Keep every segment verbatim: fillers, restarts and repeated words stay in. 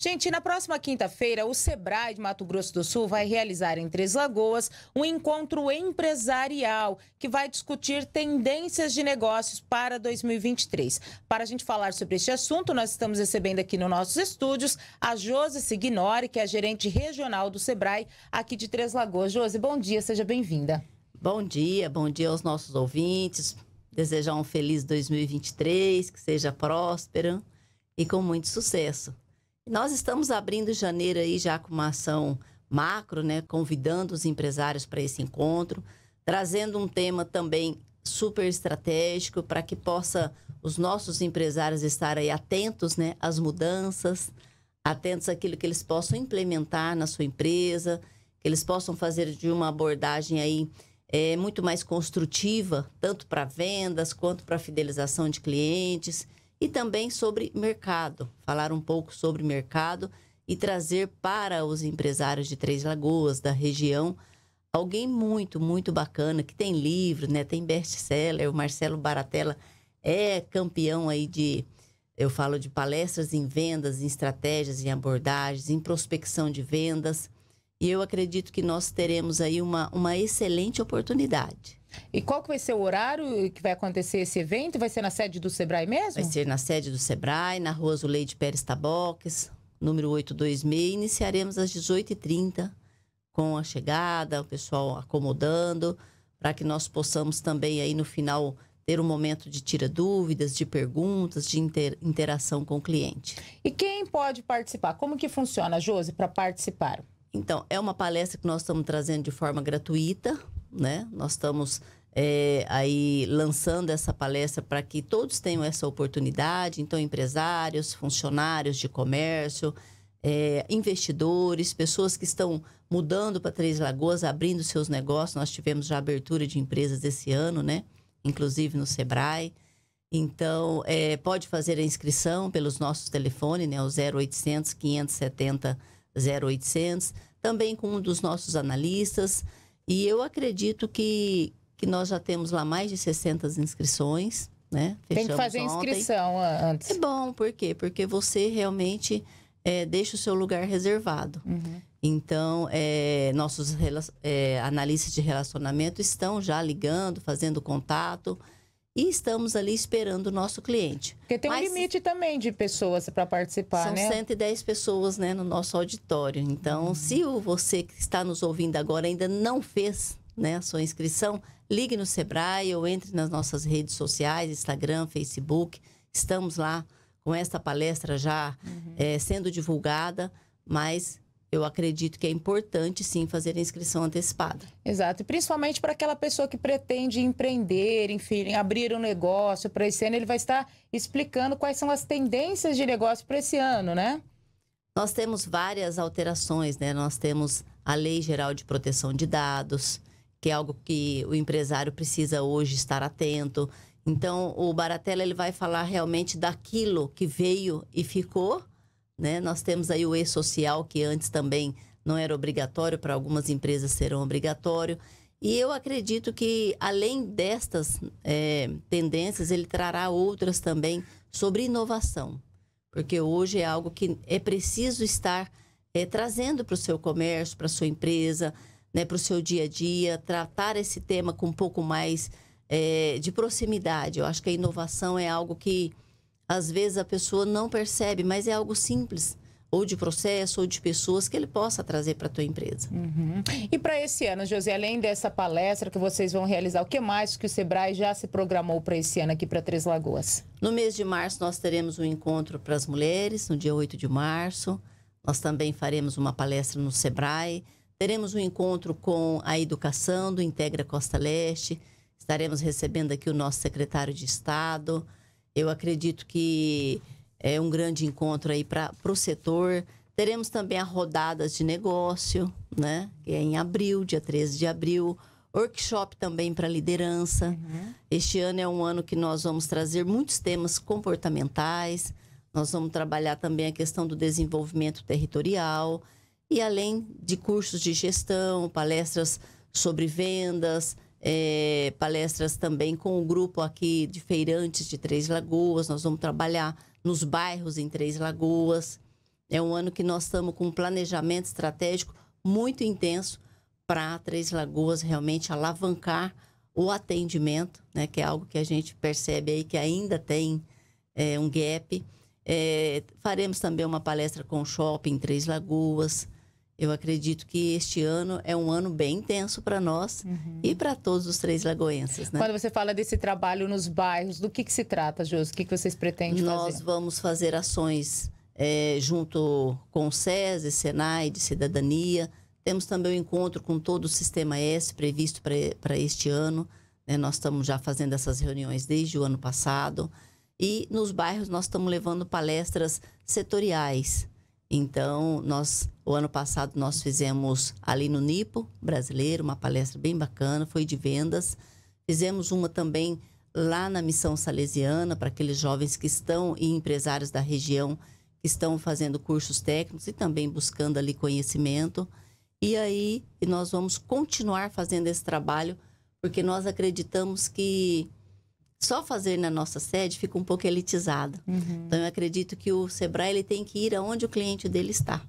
Gente, na próxima quinta-feira, o SEBRAE de Mato Grosso do Sul vai realizar em Três Lagoas um encontro empresarial que vai discutir tendências de negócios para dois mil e vinte e três. Para a gente falar sobre este assunto, nós estamos recebendo aqui nos nossos estúdios a Josi Signore, que é a gerente regional do SEBRAE aqui de Três Lagoas. Josi, bom dia, seja bem-vinda. Bom dia, bom dia aos nossos ouvintes. Desejar um feliz dois mil e vinte e três, que seja próspero e com muito sucesso. Nós estamos abrindo janeiro aí já com uma ação macro, né? Convidando os empresários para esse encontro, trazendo um tema também super estratégico para que possa os nossos empresários estar aí atentos, né? Às mudanças, atentos àquilo que eles possam implementar na sua empresa, que eles possam fazer de uma abordagem aí é, muito mais construtiva, tanto para vendas quanto para fidelização de clientes. E também sobre mercado, falar um pouco sobre mercado e trazer para os empresários de Três Lagoas, da região, alguém muito, muito bacana, que tem livro, né? Tem best-seller, o Marcelo Baratella é campeão aí de, eu falo de palestras em vendas, em estratégias, em abordagens, em prospecção de vendas. E eu acredito que nós teremos aí uma, uma excelente oportunidade. E qual que vai ser o horário que vai acontecer esse evento? Vai ser na sede do SEBRAE mesmo? Vai ser na sede do SEBRAE, na rua Zuleide Pérez Taboques, número oito dois seis. Iniciaremos às dezoito e trinta com a chegada, o pessoal acomodando, para que nós possamos também aí no final ter um momento de tira dúvidas, de perguntas, de inter interação com o cliente. E quem pode participar? Como que funciona, Josi, para participar? Então, é uma palestra que nós estamos trazendo de forma gratuita, né? Nós estamos é, aí lançando essa palestra para que todos tenham essa oportunidade. Então, empresários, funcionários de comércio, é, investidores, pessoas que estão mudando para Três Lagoas, abrindo seus negócios. Nós tivemos já abertura de empresas esse ano, né? Inclusive no SEBRAE. Então, é, pode fazer a inscrição pelos nossos telefones, né? O zero oitocentos, quinhentos e setenta, zero oitocentos. Também com um dos nossos analistas. E eu acredito que, que nós já temos lá mais de sessenta inscrições, né? Fechamos. Tem que fazer a inscrição ontem. Antes. É bom, por quê? Porque você realmente é, deixa o seu lugar reservado. Uhum. Então, é, nossos é, analistas de relacionamento estão já ligando, fazendo contato e estamos ali esperando o nosso cliente. Porque tem Mas, um limite também de pessoas para participar, são né? São cento e dez pessoas, né, no nosso auditório. Então, uhum. se você que está nos ouvindo agora ainda não fez, né, a sua inscrição, ligue no SEBRAE ou entre nas nossas redes sociais, Instagram, Facebook. Estamos lá com esta palestra já uhum. é, sendo divulgada, mas... eu acredito que é importante, sim, fazer a inscrição antecipada. Exato. E principalmente para aquela pessoa que pretende empreender, enfim, abrir um negócio para esse ano. Ele vai estar explicando quais são as tendências de negócio para esse ano, né? Nós temos várias alterações, né? Nós temos a Lei Geral de Proteção de Dados, que é algo que o empresário precisa hoje estar atento. Então, o Baratella ele vai falar realmente daquilo que veio e ficou, né? Nós temos aí o E-Social, que antes também não era obrigatório, para algumas empresas serão obrigatório. E eu acredito que, além destas é, tendências, ele trará outras também sobre inovação. Porque hoje é algo que é preciso estar é, trazendo para o seu comércio, para a sua empresa, né, para o seu dia a dia, tratar esse tema com um pouco mais é, de proximidade. Eu acho que a inovação é algo que... às vezes a pessoa não percebe, mas é algo simples, ou de processo, ou de pessoas que ele possa trazer para a tua empresa. Uhum. E para esse ano, Josi, além dessa palestra que vocês vão realizar, o que mais que o SEBRAE já se programou para esse ano aqui para Três Lagoas? No mês de março nós teremos um encontro para as mulheres, no dia oito de março. Nós também faremos uma palestra no SEBRAE. Teremos um encontro com a educação do Integra Costa Leste. Estaremos recebendo aqui o nosso secretário de Estado. Eu acredito que é um grande encontro aí para o setor. Teremos também a rodadas de negócio, né? Que é em abril, dia treze de abril. Workshop também para liderança. Uhum. Este ano é um ano que nós vamos trazer muitos temas comportamentais. Nós vamos trabalhar também a questão do desenvolvimento territorial. E além de cursos de gestão, palestras sobre vendas... É, palestras também com o grupo aqui de feirantes de Três Lagoas. Nós vamos trabalhar nos bairros em Três Lagoas. É um ano que nós estamos com um planejamento estratégico muito intenso para Três Lagoas realmente alavancar o atendimento, né, que é algo que a gente percebe aí que ainda tem é, um gap. É, faremos também uma palestra com o shopping em Três Lagoas. Eu acredito que este ano é um ano bem intenso para nós, uhum, e para todos os três lagoenses, né? Quando você fala desse trabalho nos bairros, do que, que se trata, Josi? O que, que vocês pretendem nós fazer? Nós vamos fazer ações é, junto com o SESI, SENAI, de cidadania. Temos também o um encontro com todo o Sistema S previsto para este ano. É, nós estamos já fazendo essas reuniões desde o ano passado. E nos bairros nós estamos levando palestras setoriais. Então, nós, o ano passado, nós fizemos ali no Nipo brasileiro, uma palestra bem bacana, foi de vendas. Fizemos uma também lá na Missão Salesiana, para aqueles jovens que estão e empresários da região que estão fazendo cursos técnicos e também buscando ali conhecimento. E aí, nós vamos continuar fazendo esse trabalho, porque nós acreditamos que só fazer na nossa sede fica um pouco elitizado. Uhum. Então, eu acredito que o SEBRAE ele tem que ir aonde o cliente dele está.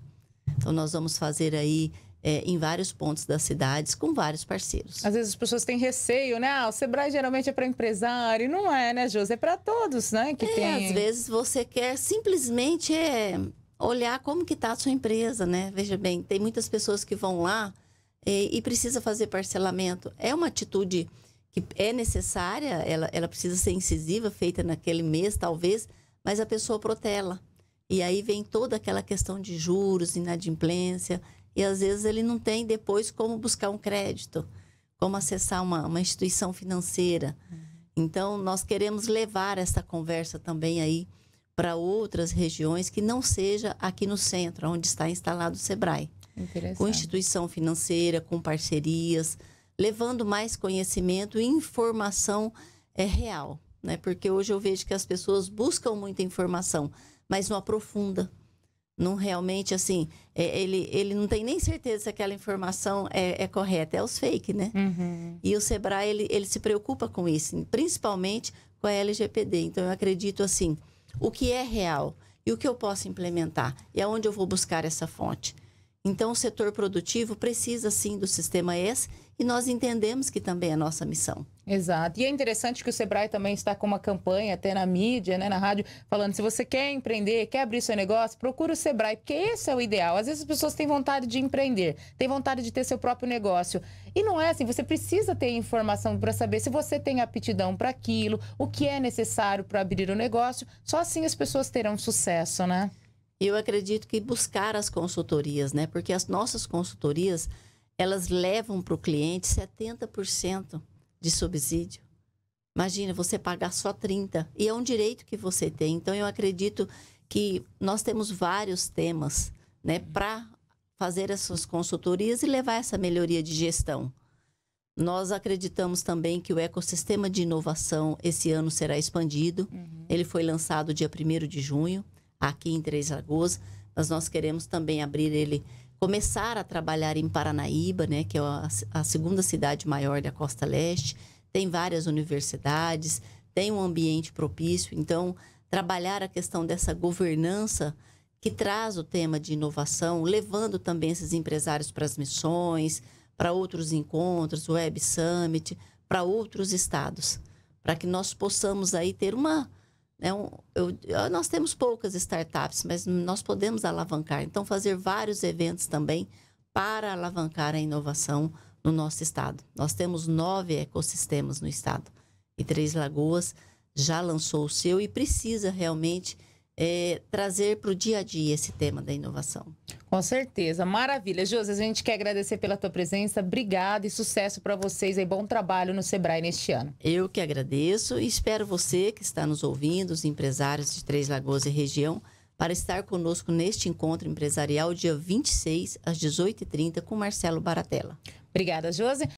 Então, nós vamos fazer aí é, em vários pontos das cidades, com vários parceiros. Às vezes as pessoas têm receio, né? Ah, o SEBRAE geralmente é para empresário. Não é, né, Josi? É para todos, né? Que é, tem... Às vezes você quer simplesmente é, olhar como que está a sua empresa, né? Veja bem, tem muitas pessoas que vão lá é, e precisa fazer parcelamento. É uma atitude que é necessária, ela, ela precisa ser incisiva, feita naquele mês, talvez, mas a pessoa protela. E aí vem toda aquela questão de juros, inadimplência, e às vezes ele não tem depois como buscar um crédito, como acessar uma, uma instituição financeira. Então, nós queremos levar essa conversa também aí para outras regiões que não seja aqui no centro, onde está instalado o SEBRAE. Com instituição financeira, com parcerias, levando mais conhecimento e informação é, real, né? Porque hoje eu vejo que as pessoas buscam muita informação, mas não aprofunda, não realmente, assim, é, ele, ele não tem nem certeza se aquela informação é, é correta, é os fake, né? Uhum. E o SEBRAE, ele, ele se preocupa com isso, principalmente com a L G P D. Então, eu acredito, assim, o que é real e o que eu posso implementar e aonde eu vou buscar essa fonte. Então, o setor produtivo precisa, sim, do Sistema S e nós entendemos que também é nossa missão. Exato. E é interessante que o SEBRAE também está com uma campanha, até na mídia, né, na rádio, falando se você quer empreender, quer abrir seu negócio, procura o SEBRAE, porque esse é o ideal. Às vezes as pessoas têm vontade de empreender, têm vontade de ter seu próprio negócio. E não é assim, você precisa ter informação para saber se você tem aptidão para aquilo, o que é necessário para abrir o negócio. Só assim as pessoas terão sucesso, né? Eu acredito que buscar as consultorias, né? Porque as nossas consultorias, elas levam para o cliente setenta por cento de subsídio. Imagina, você pagar só trinta por cento. E é um direito que você tem. Então, eu acredito que nós temos vários temas, né? Para fazer essas consultorias e levar essa melhoria de gestão. Nós acreditamos também que o ecossistema de inovação esse ano será expandido. Uhum. Ele foi lançado dia primeiro de junho. Aqui em Três Lagoas, mas nós queremos também abrir ele, começar a trabalhar em Paranaíba, né, que é a, a segunda cidade maior da Costa Leste, tem várias universidades, tem um ambiente propício, então trabalhar a questão dessa governança que traz o tema de inovação, levando também esses empresários para as missões, para outros encontros, Web Summit, para outros estados, para que nós possamos aí ter uma... É um, eu, nós temos poucas startups, mas nós podemos alavancar. Então, fazer vários eventos também para alavancar a inovação no nosso estado. Nós temos nove ecossistemas no estado. E Três Lagoas já lançou o seu e precisa realmente é, trazer para o dia a dia esse tema da inovação. Com certeza. Maravilha. Josi, a gente quer agradecer pela tua presença. Obrigada e sucesso para vocês. E bom trabalho no SEBRAE neste ano. Eu que agradeço e espero você que está nos ouvindo, os empresários de Três Lagoas e região, para estar conosco neste encontro empresarial dia vinte e seis, às dezoito e trinta, com Marcelo Baratella. Obrigada, Josi.